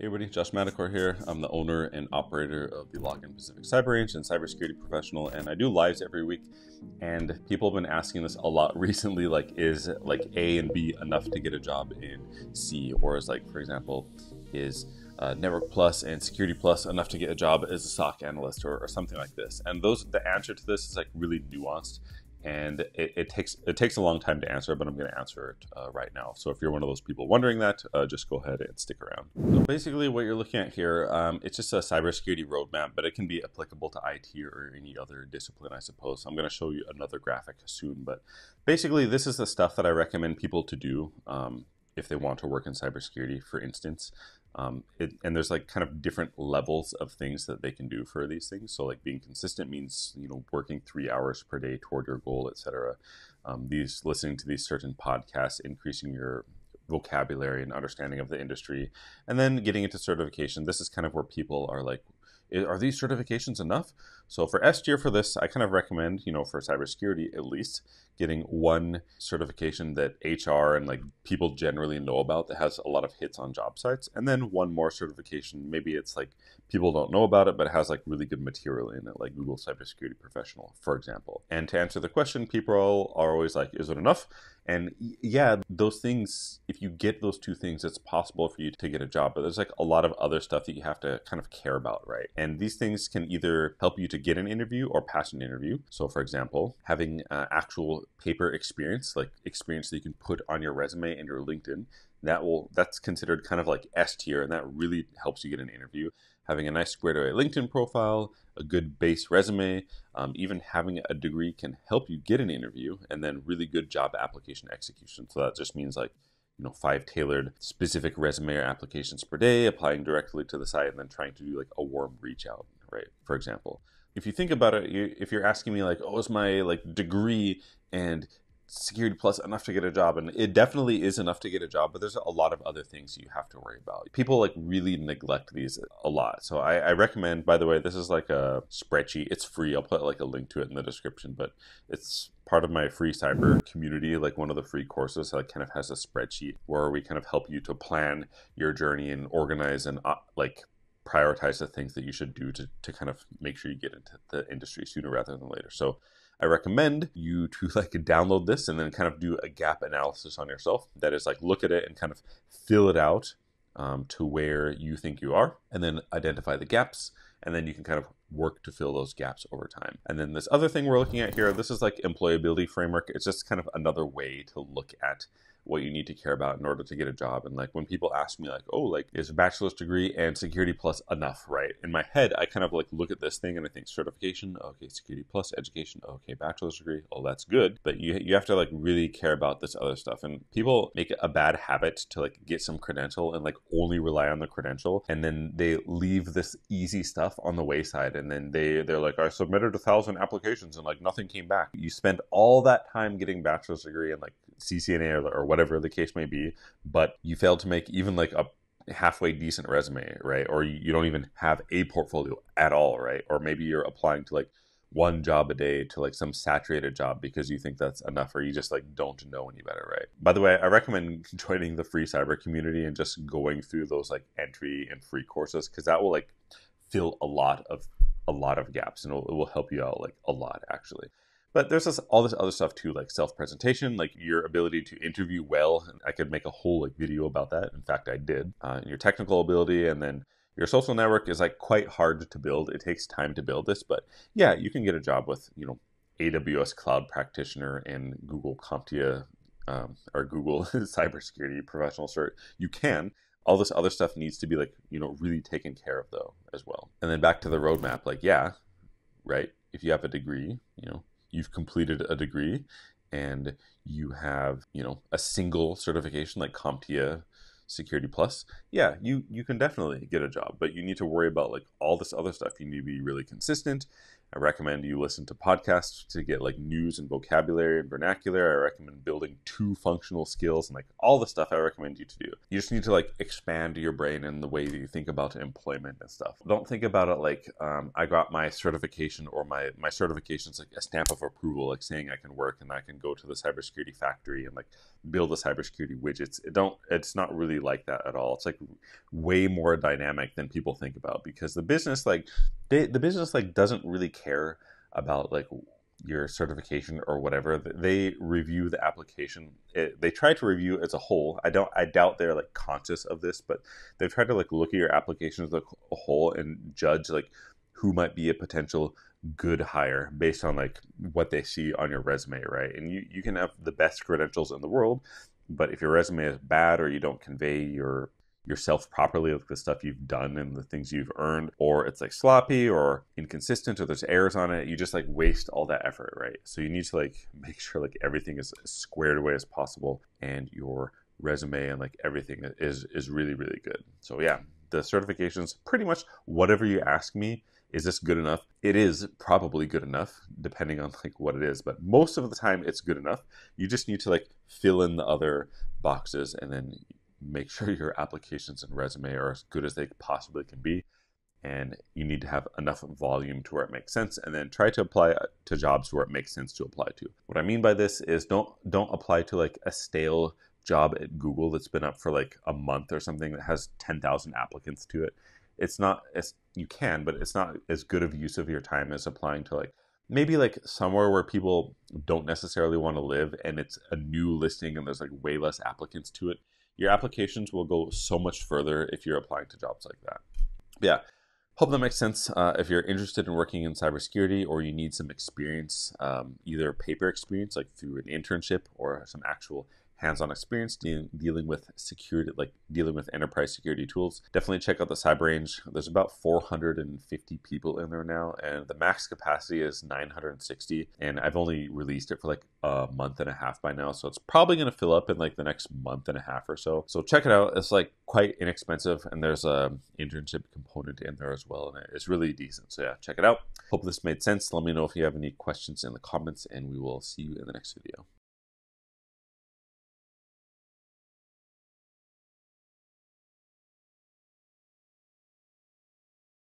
Hey everybody, Josh Madakor here. I'm the owner and operator of the Login Pacific Cyber Range and Cybersecurity Professional, and I do lives every week. And people have been asking this a lot recently, like, is like A and B enough to get a job in C? Or is, like, for example, is Network Plus and Security Plus enough to get a job as a SOC analyst or something like this? And the answer to this is, like, really nuanced. And it takes a long time to answer, but I'm going to answer it right now. So if you're one of those people wondering that, just go ahead and stick around. So basically what you're looking at here, it's just a cybersecurity roadmap, but it can be applicable to IT or any other discipline, I suppose. So I'm going to show you another graphic soon, but basically this is the stuff that I recommend people to do if they want to work in cybersecurity, for instance. And there's, like, kind of different levels of things that they can do for these things. So, like, being consistent means, you know, working 3 hours per day toward your goal, etc. Listening to these certain podcasts, increasing your vocabulary and understanding of the industry, and then getting into certification. This is kind of where people are like, are these certifications enough? So for S tier for this, I kind of recommend, you know, for cybersecurity at least, getting one certification that HR and, like, people generally know about that has a lot of hits on job sites, and then one more certification. Maybe it's, like, people don't know about it, but it has, like, really good material in it, like Google Cybersecurity Professional, for example. And to answer the question, people are always like, is it enough? And yeah, those things, if you get those two things, it's possible for you to get a job, but there's, like, a lot of other stuff that you have to kind of care about, right? And these things can either help you to get an interview or pass an interview. So for example, having actual paper experience, like experience that you can put on your resume and your LinkedIn, that's considered kind of like S tier, and that really helps you get an interview. Having a nice squared away LinkedIn profile, a good base resume, even having a degree can help you get an interview, and then really good job application execution. So that just means, like, you know, 5 tailored specific resume or applications per day, applying directly to the site, and then trying to do, like, a warm reach out, right? For example, if you think about it, if you're asking me, like, oh, is my, like, degree and Security Plus enough to get a job? And it definitely is enough to get a job, but there's a lot of other things you have to worry about. People, like, really neglect these a lot. So I recommend, by the way, this is, like, a spreadsheet. It's free. I'll put, like, a link to it in the description, but it's part of my free cyber community, like one of the free courses that kind of has a spreadsheet where we kind of help you to plan your journey and organize and, like, prioritize the things that you should do to kind of make sure you get into the industry sooner rather than later. So I recommend you to, like, download this and then kind of do a gap analysis on yourself. That is, like, look at it and kind of fill it out to where you think you are, and then identify the gaps, and then you can kind of work to fill those gaps over time. And then this other thing we're looking at here, this is, like, employability framework. It's just kind of another way to look at what you need to care about in order to get a job. And, like, when people ask me, like, oh, like, is a bachelor's degree and Security Plus enough, right? In my head, I kind of, like, look at this thing and I think certification, okay, Security Plus, education, okay, bachelor's degree, oh, that's good. But you have to, like, really care about this other stuff. And people make it a bad habit to, like, get some credential and, like, only rely on the credential. And then they leave this easy stuff on the wayside. And then they're like, I submitted 1,000 applications and, like, nothing came back. You spend all that time getting bachelor's degree and, like, CCNA or whatever the case may be, but you failed to make even, like, a halfway decent resume, right? Or you don't even have a portfolio at all, right? Or maybe you're applying to, like, one job a day to, like, some saturated job because you think that's enough, or you just, like, don't know any better, right? By the way, I recommend joining the free cyber community and just going through those, like, entry and free courses, because that will, like, fill a lot of gaps, and it will help you out, like, a lot, actually. But there's all this other stuff too, like self-presentation, like your ability to interview well. And I could make a whole, like, video about that. In fact, I did. Your technical ability, and then your social network is, like, quite hard to build. It takes time to build this, but yeah, you can get a job with, you know, AWS Cloud Practitioner and Google CompTIA or Google Cybersecurity Professional Cert. You can. All this other stuff needs to be, like, you know, really taken care of though as well. And then back to the roadmap, like, yeah, right. If you have a degree, you know, you've completed a degree and you have, you know, a single certification like CompTIA Security Plus, yeah, you can definitely get a job, but you need to worry about, like, all this other stuff. You need to be really consistent. I recommend you listen to podcasts to get like news and vocabulary and vernacular. I recommend building 2 functional skills and like all the stuff I recommend you to do. You just need to like expand your brain in the way that you think about employment and stuff. Don't think about it like I got my certification, or my certification's like a stamp of approval, like saying I can work and I can go to the cybersecurity factory and like build the cybersecurity widgets. It's not really like that at all. It's like way more dynamic than people think about, because the business doesn't really care about like your certification or whatever. They review the application. They try to review as a whole. I doubt they're like conscious of this, but they've tried to like look at your application as a whole and judge like who might be a potential good hire based on like what they see on your resume, right? And you can have the best credentials in the world, but if your resume is bad or you don't convey yourself properly, like the stuff you've done and the things you've earned, or it's like sloppy or inconsistent or there's errors on it, you just like waste all that effort, right? So you need to like make sure like everything is as squared away as possible and your resume and like everything is really, really good. So yeah, the certifications, pretty much whatever you ask me, is this good enough? It is probably good enough, depending on like what it is, but most of the time it's good enough. You just need to like fill in the other boxes and then make sure your applications and resume are as good as they possibly can be. And you need to have enough volume to where it makes sense, and then try to apply to jobs where it makes sense to apply to. What I mean by this is don't apply to like a stale job at Google that's been up for like a month or something that has 10,000 applicants to it. You can, but it's not as good of use of your time as applying to like maybe like somewhere where people don't necessarily want to live, and it's a new listing and there's like way less applicants to it. Your applications will go so much further if you're applying to jobs like that. Yeah, hope that makes sense. If you're interested in working in cybersecurity, or you need some experience, either paper experience like through an internship, or some actual hands-on experience dealing with security, like dealing with enterprise security tools, definitely check out the Cyber Range. There's about 450 people in there now, and the max capacity is 960. And I've only released it for like a month and a half by now, so it's probably going to fill up in like the next month and a half or so. So check it out. It's like quite inexpensive, and there's a internship component in there as well, and it's really decent. So yeah, check it out. Hope this made sense. Let me know if you have any questions in the comments, and we will see you in the next video.